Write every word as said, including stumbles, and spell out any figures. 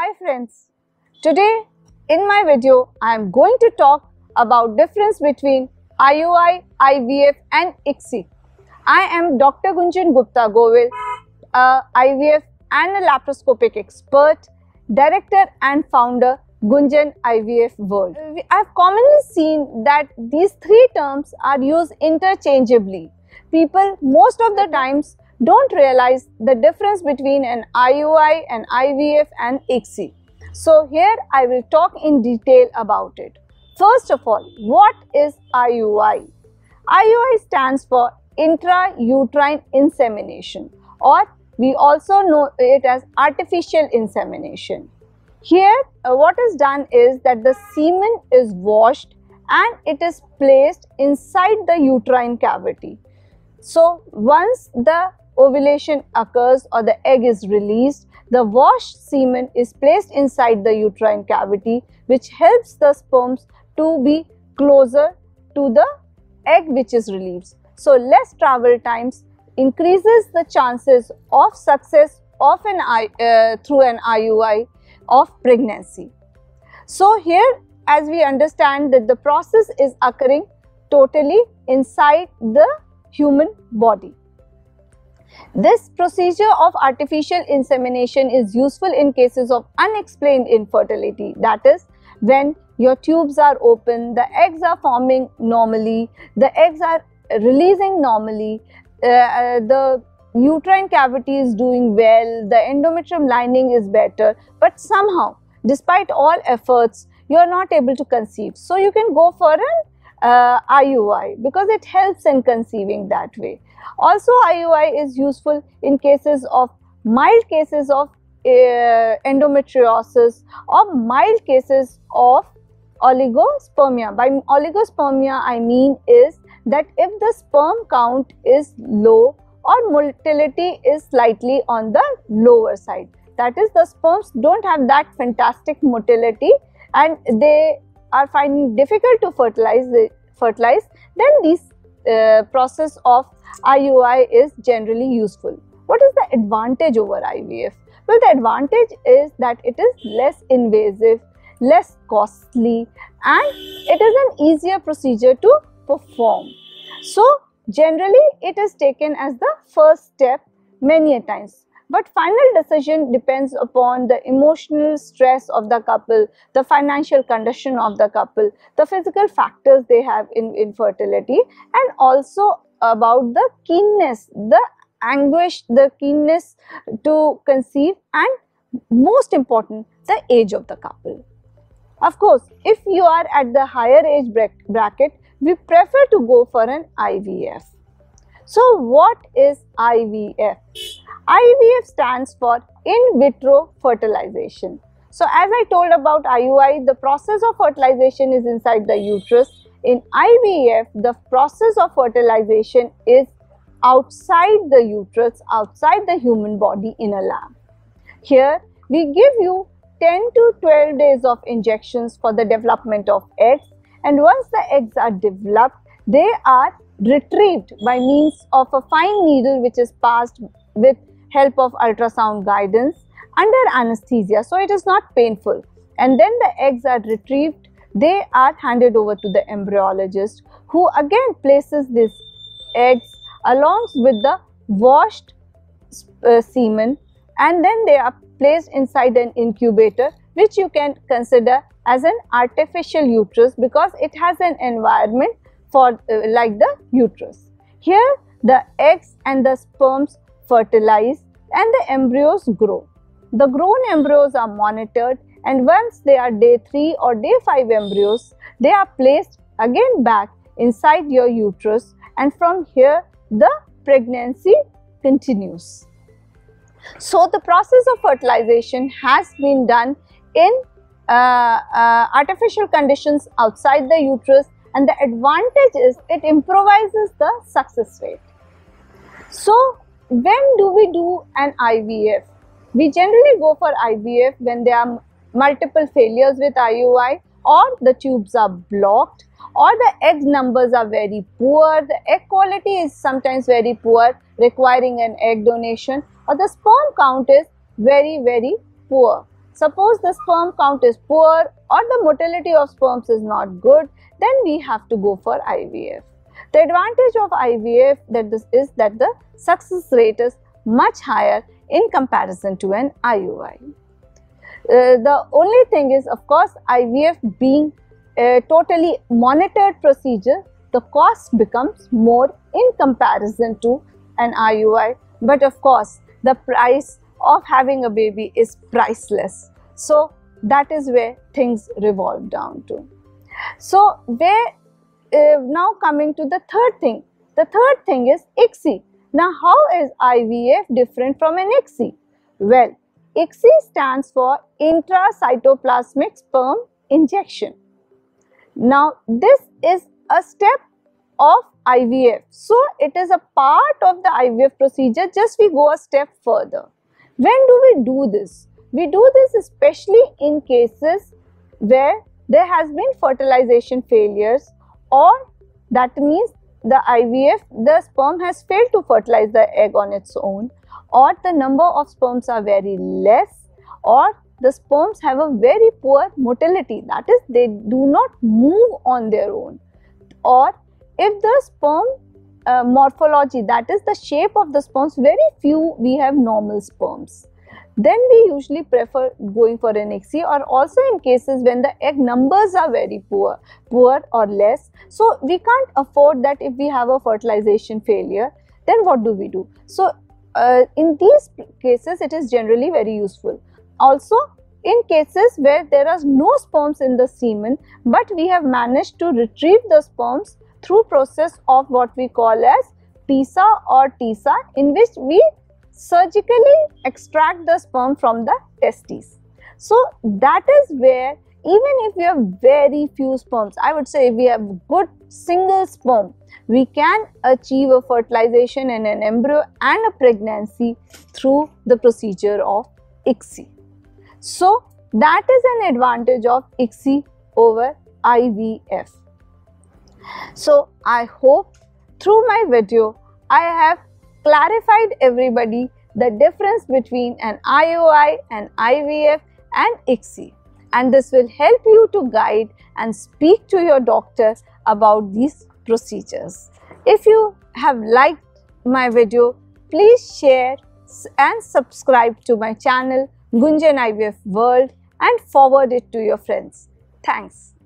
Hi friends, today in my video I am going to talk about difference between I U I, I V F and I C S I. I am Doctor Gunjan Gupta Govil, a I V F and a laparoscopic expert, director and founder Gunjan I V F World. I have commonly seen that these three terms are used interchangeably. People most of the times don't realize the difference between an I U I, an I V F and I C S I. So here I will talk in detail about it. First of all, what is I U I? I U I stands for Intrauterine Insemination, or we also know it as artificial insemination. Here uh, what is done is that the semen is washed and it is placed inside the uterine cavity. So once the ovulation occurs or the egg is released, the washed semen is placed inside the uterine cavity, which helps the sperms to be closer to the egg which is released. So less travel times increases the chances of success of an uh, through an I U I of pregnancy. So here, as we understand that the process is occurring totally inside the human body. This procedure of artificial insemination is useful in cases of unexplained infertility, that is, when your tubes are open, the eggs are forming normally, the eggs are releasing normally, uh, the uterine cavity is doing well, the endometrium lining is better, but somehow, despite all efforts, you are not able to conceive. So you can go for an Uh, I U I because it helps in conceiving that way. Also, I U I is useful in cases of mild cases of uh, endometriosis or mild cases of oligospermia. By oligospermia, I mean is that if the sperm count is low or motility is slightly on the lower side. That is, the sperms don't have that fantastic motility and they are finding difficult to fertilize, fertilize then this uh, process of I U I is generally useful. What is the advantage over I V F? Well, the advantage is that it is less invasive, less costly, and it is an easier procedure to perform. So generally it is taken as the first step many a times. But final decision depends upon the emotional stress of the couple, the financial condition of the couple, the physical factors they have in infertility, and also about the keenness, the anguish, the keenness to conceive, and most important, the age of the couple. Of course, if you are at the higher age bracket, we prefer to go for an I V F. So what is I V F? I V F stands for in vitro fertilization. So as I told about I U I, the process of fertilization is inside the uterus. In I V F, the process of fertilization is outside the uterus, outside the human body in a lab. Here, we give you ten to twelve days of injections for the development of eggs, and once the eggs are developed, they are retrieved by means of a fine needle which is passed with help of ultrasound guidance under anesthesia, so it is not painful, and then the eggs are retrieved. They are handed over to the embryologist, who again places these eggs along with the washed uh, semen, and then they are placed inside an incubator, which you can consider as an artificial uterus because it has an environment for uh, like the uterus. Here the eggs and the sperms fertilize and the embryos grow. The grown embryos are monitored, and once they are day three or day five embryos, they are placed again back inside your uterus, and from here the pregnancy continues. So the process of fertilization has been done in uh, uh, artificial conditions outside the uterus, and the advantage is it improvises the success rate. So when do we do an I V F? We generally go for I V F when there are multiple failures with I U I, or the tubes are blocked, or the egg numbers are very poor, the egg quality is sometimes very poor, requiring an egg donation, or the sperm count is very, very poor. Suppose the sperm count is poor or the motility of sperms is not good, then we have to go for I V F. The advantage of I V F that this is that the success rate is much higher in comparison to an I U I. Uh, the only thing is, of course, I V F being a totally monitored procedure, the cost becomes more in comparison to an I U I. But of course, the price of having a baby is priceless. So that is where things revolve down to. So where uh, now coming to the third thing. The third thing is I C S I. Now, how is I V F different from an I C S I? Well, I C S I stands for Intracytoplasmic Sperm Injection. Now, this is a step of I V F. So, it is a part of the I V F procedure, just we go a step further. When do we do this? We do this especially in cases where there has been fertilization failures, or that means the I V F, the sperm has failed to fertilize the egg on its own, or the number of sperms are very less, or the sperms have a very poor motility, that is, they do not move on their own, or if the sperm uh, morphology, that is the shape of the sperms, very few we have normal sperms, then we usually prefer going for an I C S I, or also in cases when the egg numbers are very poor, poor or less. So we can't afford that if we have a fertilization failure, then what do we do? So uh, in these cases, it is generally very useful. Also, in cases where there are no sperms in the semen, but we have managed to retrieve the sperms through process of what we call as PISA or T S A, in which we surgically extract the sperm from the testes. So that is where, even if we have very few sperms, I would say if we have good single sperm, we can achieve a fertilization and an embryo and a pregnancy through the procedure of I C S I. So that is an advantage of I C S I over I V F. So I hope through my video I have clarified everybody the difference between an I U I and I V F and I C S I, and this will help you to guide and speak to your doctor about these procedures. If you have liked my video, please share and subscribe to my channel Gunjan I V F World and forward it to your friends. Thanks.